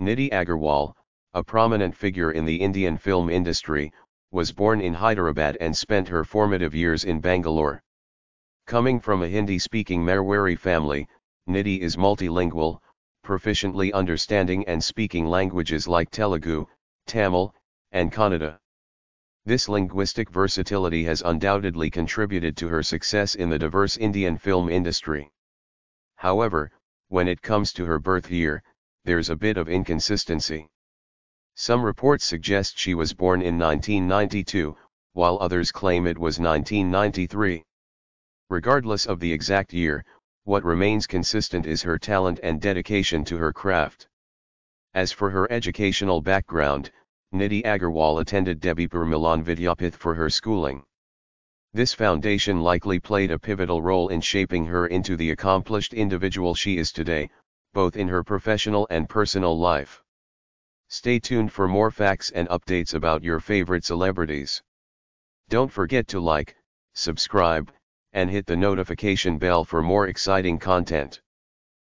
Nidhi Agarwal, a prominent figure in the Indian film industry, was born in Hyderabad and spent her formative years in Bangalore. Coming from a Hindi-speaking Marwari family, Nidhi is multilingual, proficiently understanding and speaking languages like Telugu, Tamil, and Kannada. This linguistic versatility has undoubtedly contributed to her success in the diverse Indian film industry. However, when it comes to her birth year, there's a bit of inconsistency. Some reports suggest she was born in 1992, while others claim it was 1993. Regardless of the exact year, what remains consistent is her talent and dedication to her craft. As for her educational background, Nidhi Agarwal attended Debipur Milan Vidyapith for her schooling. This foundation likely played a pivotal role in shaping her into the accomplished individual she is today, both in her professional and personal life. Stay tuned for more facts and updates about your favorite celebrities. Don't forget to like, subscribe, and hit the notification bell for more exciting content.